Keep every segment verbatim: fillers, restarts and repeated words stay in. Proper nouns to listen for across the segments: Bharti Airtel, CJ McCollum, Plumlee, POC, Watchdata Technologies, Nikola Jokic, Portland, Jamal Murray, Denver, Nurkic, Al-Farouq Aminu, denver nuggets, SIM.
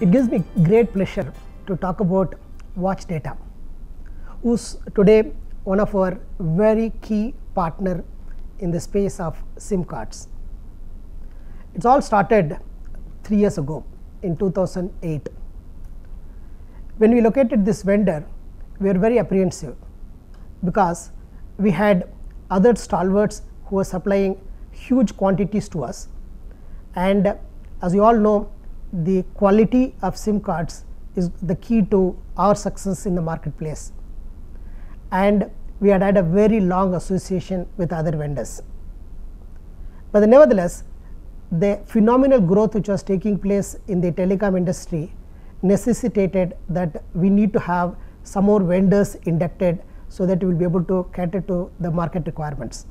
It gives me great pleasure to talk about Watchdata, who's today one of our very key partner in the space of SIM cards. It's all started three years ago in two thousand eight. When we located this vendor, we were very apprehensive because we had other stalwarts who were supplying huge quantities to us, and as you all know, the quality of SIM cards is the key to our success in the marketplace, and we had had a very long association with other vendors. But nevertheless, the phenomenal growth which was taking place in the telecom industry necessitated that we need to have some more vendors inducted so that we will be able to cater to the market requirements.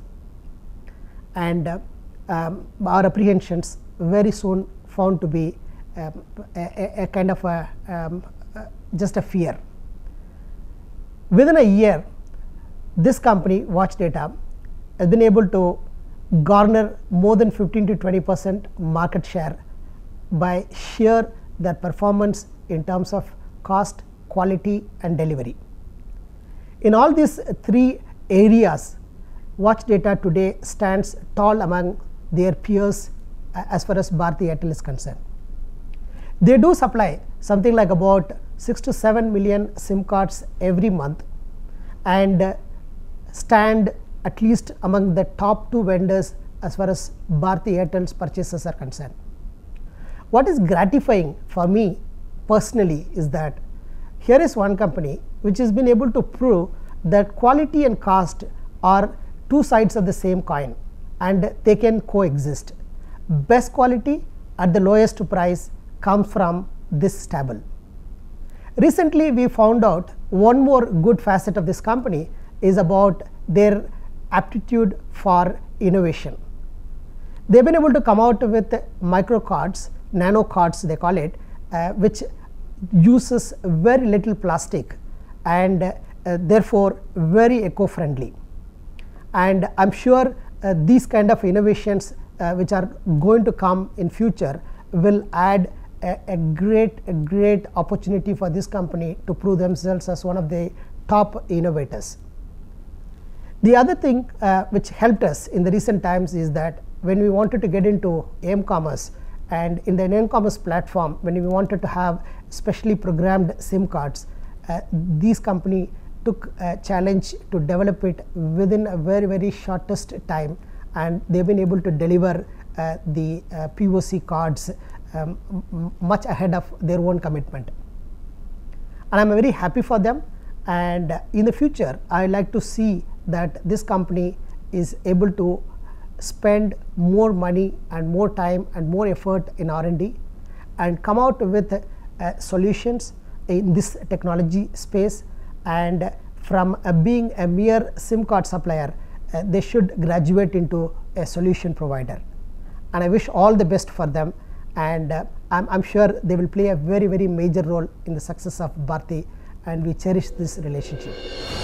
And uh, um, our apprehensions very soon found to be um, a, a kind of a um, uh, just a fear. Within a year, this company Watchdata has been able to garner more than fifteen to twenty percent market share by sheer their performance in terms of cost, quality and delivery. In all these three areas, Watchdata today stands tall among their peers as far as Bharti Airtel is concerned. They do supply something like about six to seven million SIM cards every month and stand at least among the top two vendors as far as Bharti Airtel's purchases are concerned. What is gratifying for me personally is that here is one company which has been able to prove that quality and cost are two sides of the same coin and they can coexist. Best quality at the lowest price comes from this stable. Recently we found out one more good facet of this company is about their aptitude for innovation. They have been able to come out with micro cards, nano cards they call it, uh, which uses very little plastic and uh, uh, therefore very eco-friendly. And I am sure uh, these kind of innovations uh, which are going to come in future will add a, a great a great opportunity for this company to prove themselves as one of the top innovators. The other thing uh, which helped us in the recent times is that when we wanted to get into m-commerce, and in the m-commerce platform when we wanted to have specially programmed SIM cards, uh, these company took a challenge to develop it within a very very shortest time, and they have been able to deliver uh, the uh, P O C cards um, much ahead of their own commitment, and I am very happy for them. And uh, in the future I like to see that this company is able to spend more money and more time and more effort in R and D and come out with uh, solutions in this technology space, and from uh, being a mere SIM card supplier uh, they should graduate into a solution provider, and I wish all the best for them, and uh, I'm, I'm sure they will play a very very major role in the success of Bharti, and we cherish this relationship.